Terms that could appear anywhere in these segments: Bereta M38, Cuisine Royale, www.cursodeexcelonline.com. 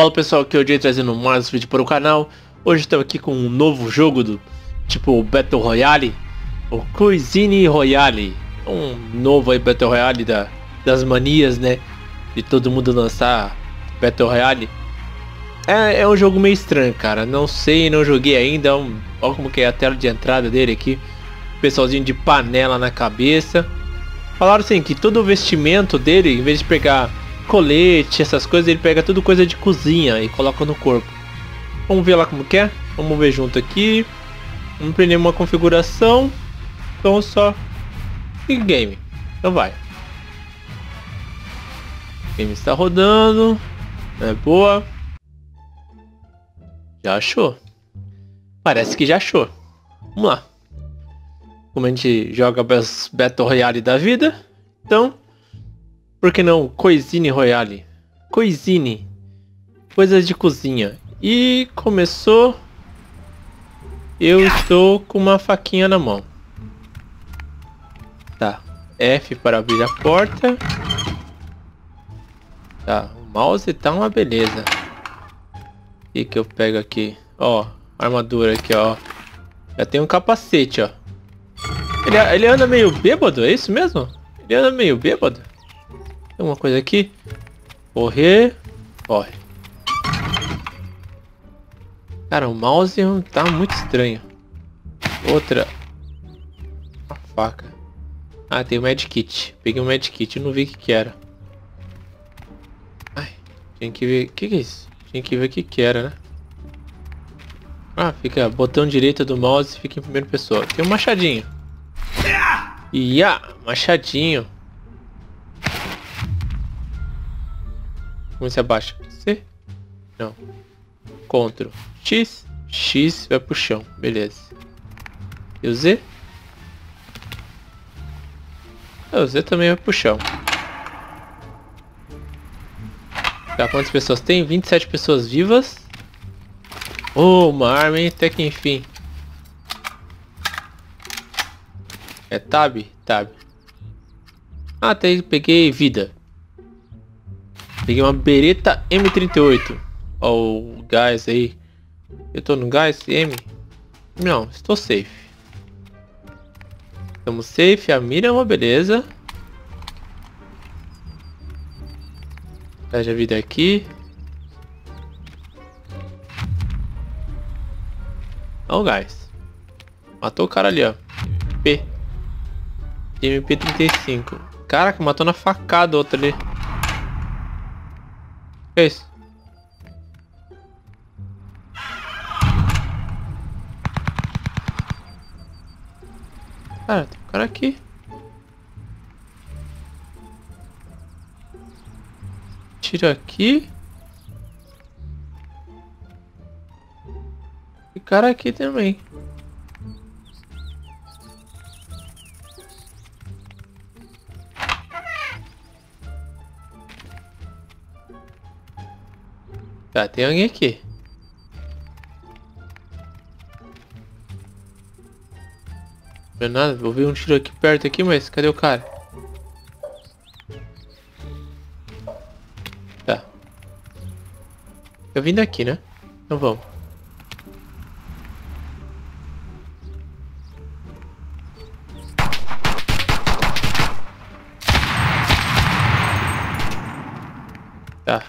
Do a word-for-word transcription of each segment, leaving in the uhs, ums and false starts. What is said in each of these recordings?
Fala pessoal, aqui é o Jay trazendo mais um vídeo para o canal. Hoje estou aqui com um novo jogo do tipo Battle Royale, o Cuisine Royale. Um novo aí Battle Royale da, das manias, né? De todo mundo lançar Battle Royale. É, é um jogo meio estranho, cara. Não sei, não joguei ainda. Um, olha como que é a tela de entrada dele aqui. Pessoalzinho de panela na cabeça. Falaram assim que todo o vestimento dele, em vez de pegar colete, essas coisas, ele pega tudo coisa de cozinha e coloca no corpo. Vamos ver lá como que é. Vamos ver junto aqui. Não tem nenhuma configuração. Então só in game. Então vai. O game está rodando. É boa. Já achou? Parece que já achou. Vamos lá. Como a gente joga Battle Royale da vida. Então, por que não Cuisine Royale? Cuisine. Coisas de cozinha. E começou. Eu estou com uma faquinha na mão. Tá. F para abrir a porta. Tá. O mouse tá uma beleza. O que que eu pego aqui? Ó. Armadura aqui, ó. Já tem um capacete, ó. Ele, ele anda meio bêbado, é isso mesmo? Ele anda meio bêbado. Tem uma coisa aqui. Correr. Corre. Cara, o mouse tá muito estranho. Outra. Uma faca. Ah, tem o medkit. Peguei um medkit, eu não vi o que que era. Ai, tinha que ver. O que que é isso? Tinha que ver o que que era, né? Ah, fica botão direito do mouse, fica em primeira pessoa. Tem um machadinho. Ia, machadinho. Como se abaixa? C? Não. Ctrl X. X vai pro chão. Beleza. E o Z? Ah, o Z também vai pro chão. Tá, quantas pessoas tem? vinte e sete pessoas vivas. Oh, uma arma, hein? Até que enfim. É tab? Tab. Ah, até peguei vida. Peguei uma Bereta M trinta e oito. Ó o gás aí. Eu tô no gás? M? Não, estou safe. Estamos safe. A mira é uma beleza. Pede a vida aqui. Ó o gás. Matou o cara ali, ó. P. M P trinta e cinco. Caraca, matou na facada outra ali. O que é isso? Cara, tem um cara aqui. Tira aqui. E cara aqui também. Tá, tem alguém aqui. Não vê nada, vou ver um tiro aqui perto aqui, mas cadê o cara? Tá. Eu vim daqui, né? Então vamos. Tá.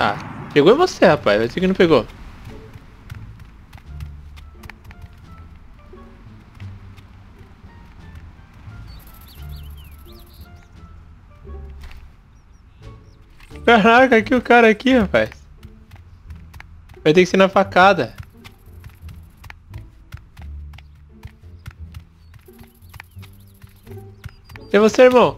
Ah, pegou você, rapaz. Vai ser que não pegou. Caraca, aqui o cara aqui, rapaz. Vai ter que ser na facada. É você, irmão.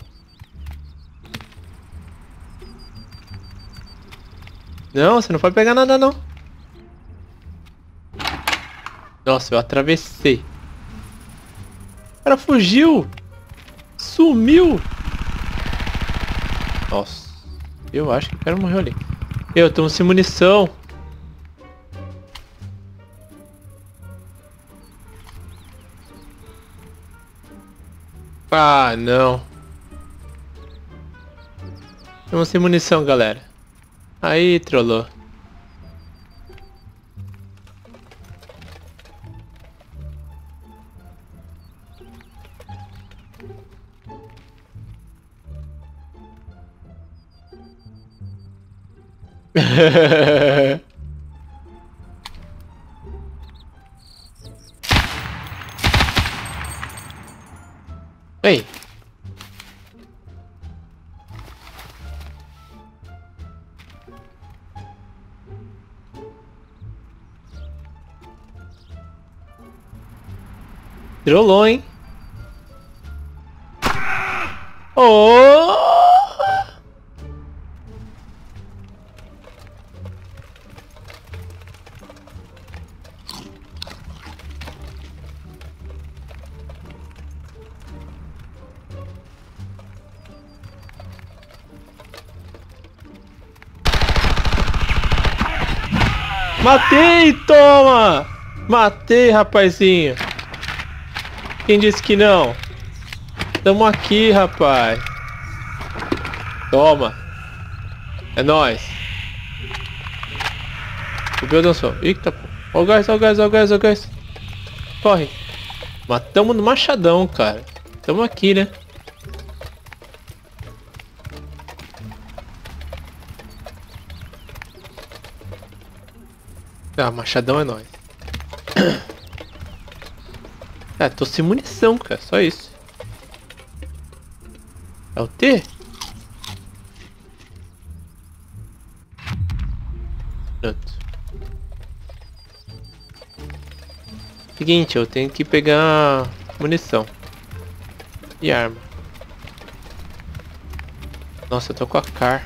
Não, você não pode pegar nada não. Nossa, eu atravessei. O cara fugiu. Sumiu. Nossa. Eu acho que o cara morreu ali. Eu tô sem munição. Ah, não. Estamos sem munição, galera. Aí, trollou. Ei. Trollou, hein? Oh! Matei, toma! Matei, rapazinho. Quem disse que não? Tamo aqui, rapaz. Toma. É nóis. O meu dançou. Eita, pô. Ó o gás, ó o gás, ó o gás, ó o gás. Corre. Matamos no machadão, cara. Tamo aqui, né? Ah, machadão é nóis. Ah, tô sem munição, cara. Só isso. É o T? Pronto. Seguinte, eu tenho que pegar munição. E arma. Nossa, eu tô com a car.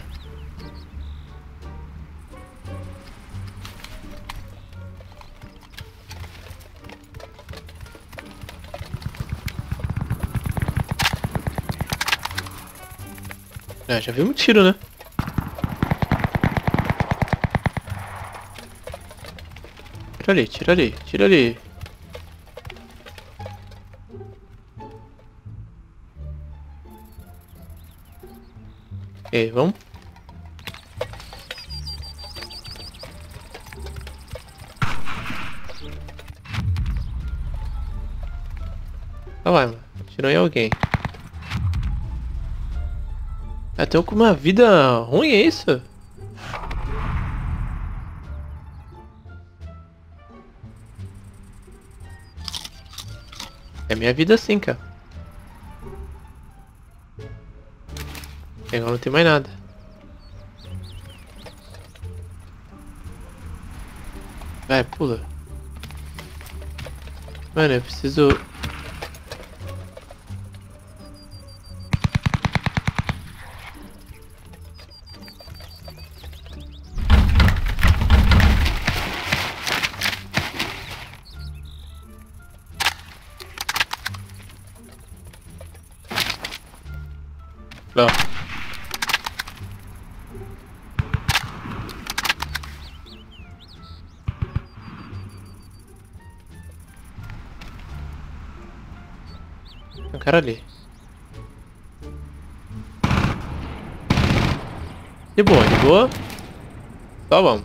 Ah, já viu um tiro, né? Tira ali, tira ali, tira ali. E vamos. Ah, vai, mano. Tirou em alguém. Eu tô com uma vida ruim, é isso? É minha vida assim, cara. Agora não tem mais nada. Vai, pula. Mano, eu preciso... Não. Tem um cara ali. De boa, de boa. Só vamos.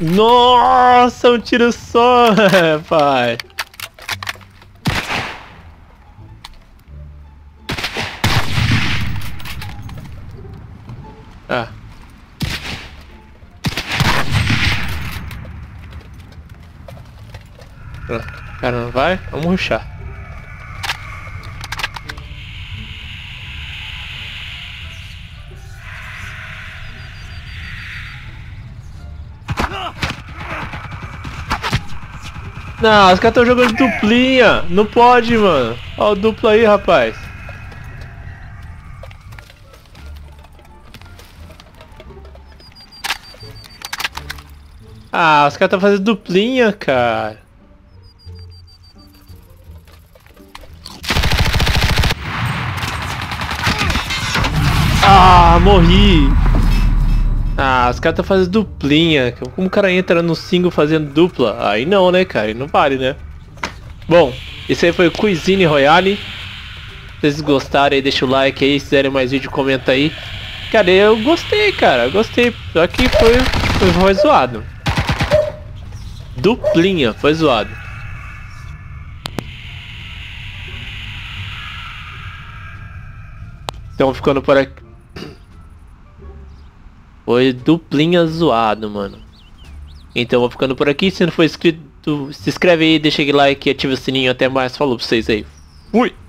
Nossa, um tiro só, pai. Ah. Cara, não vai? Vamos rushar. Não, os caras estão jogando duplinha. Não pode, mano. Ó o duplo aí, rapaz. Ah, os caras estão fazendo duplinha, cara. Ah, morri. Ah, os caras estão fazendo duplinha. Como o cara entra no single fazendo dupla? Aí não, né, cara? Não vale, né? Bom, esse aí foi o Cuisine Royale. Se vocês gostaram aí, deixa o like aí. Se quiserem mais vídeo, comenta aí. Cara, eu gostei, cara. Eu gostei. Só que foi, foi, foi zoado. Duplinha, foi zoado. Então, ficando por aqui. Foi duplinha zoado, mano. Então vou ficando por aqui. Se não for inscrito, se inscreve aí, deixa aquele like e ativa o sininho. Até mais. Falou pra vocês aí. Fui!